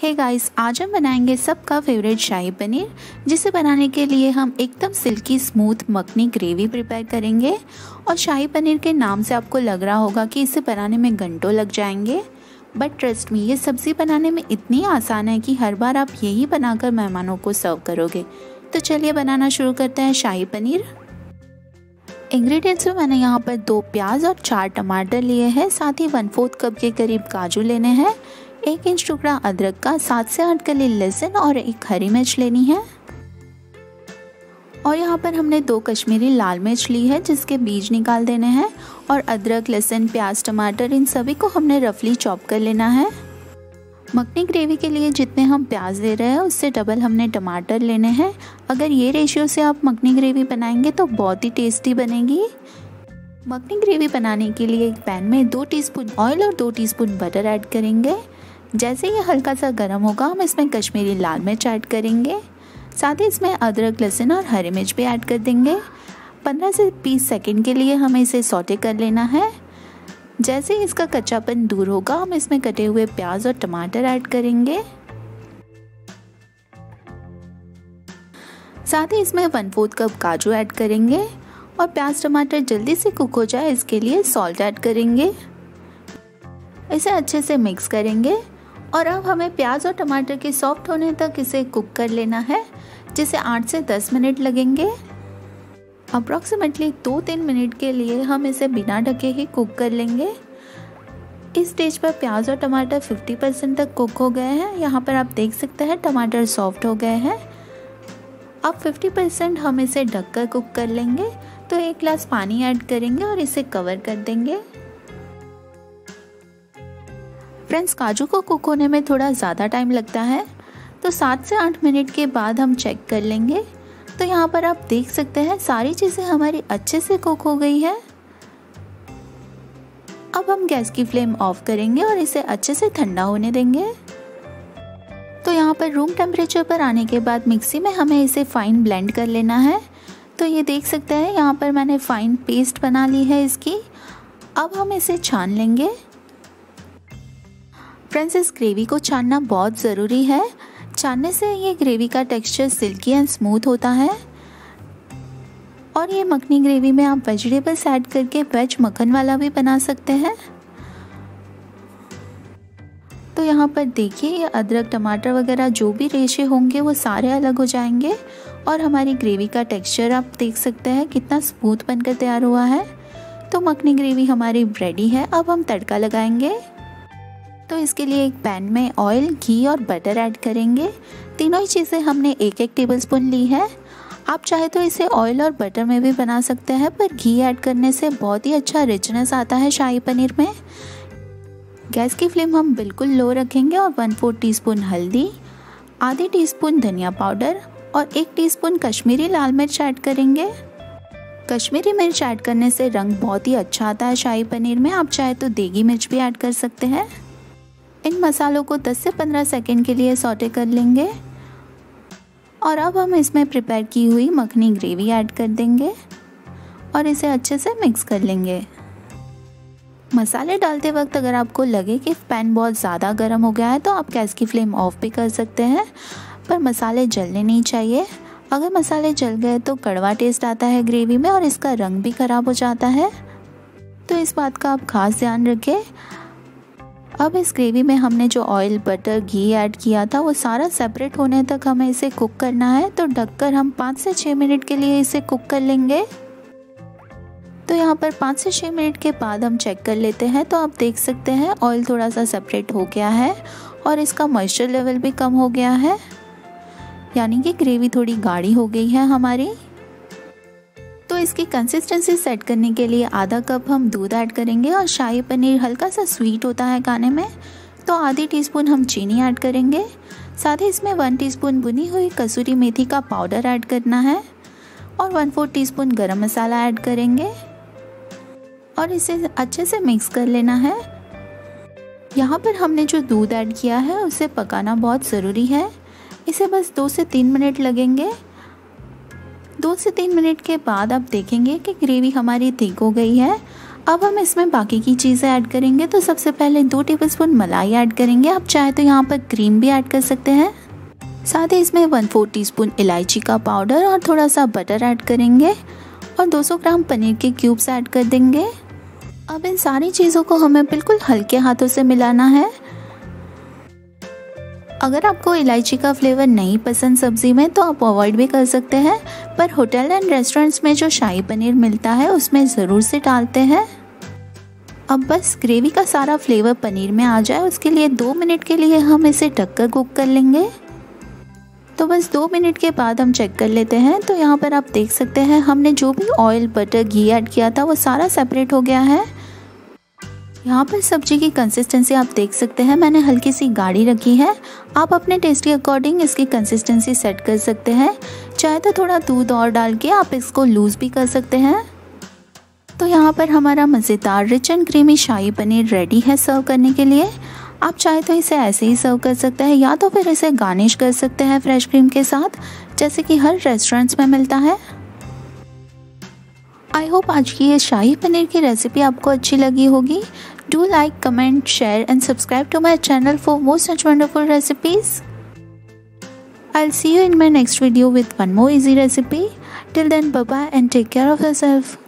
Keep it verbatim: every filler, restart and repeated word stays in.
Hey guys, आज हम बनाएंगे सबका फेवरेट शाही पनीर, जिसे बनाने के लिए हम एकदम silky smooth makhani gravy prepare करेंगे। और शाही पनीर के नाम से आपको लग रहा होगा कि इसे बनाने में घंटों लग जाएंगे, बट ट्रस्ट मी, ये सब्ज़ी बनाने में इतनी आसान है कि हर बार आप यही बनाकर मेहमानों को सर्व करोगे। तो चलिए बनाना शुरू करते हैं शाही पनीर। इंग्रेडिएंट्स में मैंने यहाँ पर दो प्याज और चार टमाटर लिए हैं, साथ ही वन फोर्थ कप के करीब काजू लेने हैं, एक इंच टुकड़ा अदरक का, सात से आठ कली लहसुन और एक हरी मिर्च लेनी है। और यहाँ पर हमने दो कश्मीरी लाल मिर्च ली है, जिसके बीज निकाल देने हैं। और अदरक, लहसुन, प्याज, टमाटर, इन सभी को हमने रफली चॉप कर लेना है। मखनी ग्रेवी के लिए जितने हम प्याज ले रहे हैं, उससे डबल हमने टमाटर लेने हैं। अगर ये रेशियो से आप मखनी ग्रेवी बनाएंगे तो बहुत ही टेस्टी बनेगी। मखनी ग्रेवी बनाने के लिए एक पैन में दो टीस्पून ऑयल और दो टीस्पून बटर ऐड करेंगे। जैसे ये हल्का सा गर्म होगा, हम इसमें कश्मीरी लाल मिर्च ऐड करेंगे, साथ ही इसमें अदरक, लहसुन और हरी मिर्च भी ऐड कर देंगे। पंद्रह से बीस सेकेंड के लिए हमें इसे सौटे कर लेना है। जैसे इसका कच्चापन दूर होगा, हम इसमें कटे हुए प्याज और टमाटर ऐड करेंगे। साथ ही इसमें वन फोर्थ कप काजू ऐड करेंगे। और प्याज टमाटर जल्दी से कुक हो जाए, इसके लिए सॉल्ट ऐड करेंगे। इसे अच्छे से मिक्स करेंगे। और अब हमें प्याज और टमाटर के सॉफ्ट होने तक इसे कुक कर लेना है, जिसे आठ से दस मिनट लगेंगे। अप्रॉक्सीमेटली दो तीन मिनट के लिए हम इसे बिना ढके ही कुक कर लेंगे। इस स्टेज पर प्याज और टमाटर पचास परसेंट तक कुक हो गए हैं। यहाँ पर आप देख सकते हैं टमाटर सॉफ्ट हो गए हैं। अब पचास परसेंट हम इसे ढककर कुक कर लेंगे। तो एक ग्लास पानी ऐड करेंगे और इसे कवर कर देंगे। फ्रेंड्स, काजू को कुक होने में थोड़ा ज़्यादा टाइम लगता है, तो सात से आठ मिनट के बाद हम चेक कर लेंगे। तो यहाँ पर आप देख सकते हैं सारी चीज़ें हमारी अच्छे से कुक हो गई है। अब हम गैस की फ्लेम ऑफ करेंगे और इसे अच्छे से ठंडा होने देंगे। तो यहाँ पर रूम टेम्परेचर पर आने के बाद मिक्सी में हमें इसे फाइन ब्लेंड कर लेना है। तो ये देख सकते हैं यहाँ पर मैंने फाइन पेस्ट बना ली है इसकी। अब हम इसे छान लेंगे। फ्रेंड्स, इस ग्रेवी को छानना बहुत ज़रूरी है। छानने से ये ग्रेवी का टेक्सचर सिल्की एंड स्मूथ होता है। और ये मखनी ग्रेवी में आप वेजिटेबल्स ऐड करके वेज मखन वाला भी बना सकते हैं। तो यहाँ पर देखिए, ये अदरक, टमाटर वगैरह जो भी रेशे होंगे वो सारे अलग हो जाएंगे। और हमारी ग्रेवी का टेक्सचर आप देख सकते हैं कितना स्मूथ बनकर तैयार हुआ है। तो मखनी ग्रेवी हमारी रेडी है। अब हम तड़का लगाएंगे। तो इसके लिए एक पैन में ऑयल, घी और बटर ऐड करेंगे। तीनों ही चीज़ें हमने एक एक टेबलस्पून ली है। आप चाहे तो इसे ऑयल और बटर में भी बना सकते हैं, पर घी ऐड करने से बहुत ही अच्छा रिचनेस आता है शाही पनीर में। गैस की फ्लेम हम बिल्कुल लो रखेंगे। और वन फोर्थ टी स्पून हल्दी, आधी टी स्पून धनिया पाउडर और एक टी स्पून कश्मीरी लाल मिर्च ऐड करेंगे। कश्मीरी मिर्च ऐड करने से रंग बहुत ही अच्छा आता है शाही पनीर में। आप चाहे तो देगी मिर्च भी ऐड कर सकते हैं। इन मसालों को दस से पंद्रह सेकंड के लिए सौटे कर लेंगे। और अब हम इसमें प्रिपेयर की हुई मखनी ग्रेवी ऐड कर देंगे और इसे अच्छे से मिक्स कर लेंगे। मसाले डालते वक्त अगर आपको लगे कि पैन बहुत ज़्यादा गर्म हो गया है, तो आप गैस की फ्लेम ऑफ भी कर सकते हैं, पर मसाले जलने नहीं चाहिए। अगर मसाले जल गए तो कड़वा टेस्ट आता है ग्रेवी में और इसका रंग भी ख़राब हो जाता है। तो इस बात का आप खास ध्यान रखें। अब इस ग्रेवी में हमने जो ऑयल, बटर, घी ऐड किया था वो सारा सेपरेट होने तक हमें इसे कुक करना है। तो ढककर हम पाँच से छः मिनट के लिए इसे कुक कर लेंगे। तो यहाँ पर पाँच से छः मिनट के बाद हम चेक कर लेते हैं। तो आप देख सकते हैं ऑयल थोड़ा सा सेपरेट हो गया है और इसका मॉइस्चर लेवल भी कम हो गया है, यानी कि ग्रेवी थोड़ी गाढ़ी हो गई है हमारी। तो इसकी कंसिस्टेंसी सेट करने के लिए आधा कप हम दूध ऐड करेंगे। और शाही पनीर हल्का सा स्वीट होता है खाने में, तो आधी टीस्पून हम चीनी ऐड करेंगे। साथ ही इसमें वन टीस्पून भुनी हुई कसूरी मेथी का पाउडर ऐड करना है और वन फोर्थ टीस्पून गरम मसाला ऐड करेंगे और इसे अच्छे से मिक्स कर लेना है। यहाँ पर हमने जो दूध ऐड किया है उसे पकाना बहुत ज़रूरी है। इसे बस दो से तीन मिनट लगेंगे। दो से तीन मिनट के बाद आप देखेंगे कि ग्रेवी हमारी थिक हो गई है। अब हम इसमें बाकी की चीज़ें ऐड करेंगे। तो सबसे पहले दो टेबलस्पून मलाई ऐड करेंगे। आप चाहे तो यहाँ पर क्रीम भी ऐड कर सकते हैं। साथ ही इसमें वन फोर्थ टी स्पून इलायची का पाउडर और थोड़ा सा बटर ऐड करेंगे और दो सौ ग्राम पनीर के क्यूब्स ऐड कर देंगे। अब इन सारी चीज़ों को हमें बिल्कुल हल्के हाथों से मिलाना है। अगर आपको इलायची का फ्लेवर नहीं पसंद सब्ज़ी में तो आप अवॉइड भी कर सकते हैं, पर होटल एंड रेस्टोरेंट्स में जो शाही पनीर मिलता है उसमें ज़रूर से डालते हैं। अब बस ग्रेवी का सारा फ्लेवर पनीर में आ जाए उसके लिए दो मिनट के लिए हम इसे ढककर कुक कर लेंगे। तो बस दो मिनट के बाद हम चेक कर लेते हैं। तो यहाँ पर आप देख सकते हैं हमने जो भी ऑयल बटर घी ऐड किया था वो सारा सेपरेट हो गया है। यहाँ पर सब्जी की कंसिस्टेंसी आप देख सकते हैं, मैंने हल्की सी गाढ़ी रखी है। आप अपने टेस्ट के अकॉर्डिंग इसकी कंसिस्टेंसी सेट कर सकते हैं। चाहे तो थोड़ा दूध और डाल के आप इसको लूज़ भी कर सकते हैं। तो यहाँ पर हमारा मज़ेदार rich and creamy shahi paneer ready है सर्व करने के लिए। आप चाहे तो इसे ऐसे ही सर्व कर सकते हैं या तो फिर इसे गार्निश कर सकते हैं फ्रेश क्रीम के साथ, जैसे कि हर रेस्टोरेंट्स में मिलता है। आई होप आज की ये शाही पनीर की रेसिपी आपको अच्छी लगी होगी। Do like, comment, share and subscribe to my channel for more such wonderful recipes. I will see you in my next video with one more easy recipe. Till then bye bye and take care of yourself.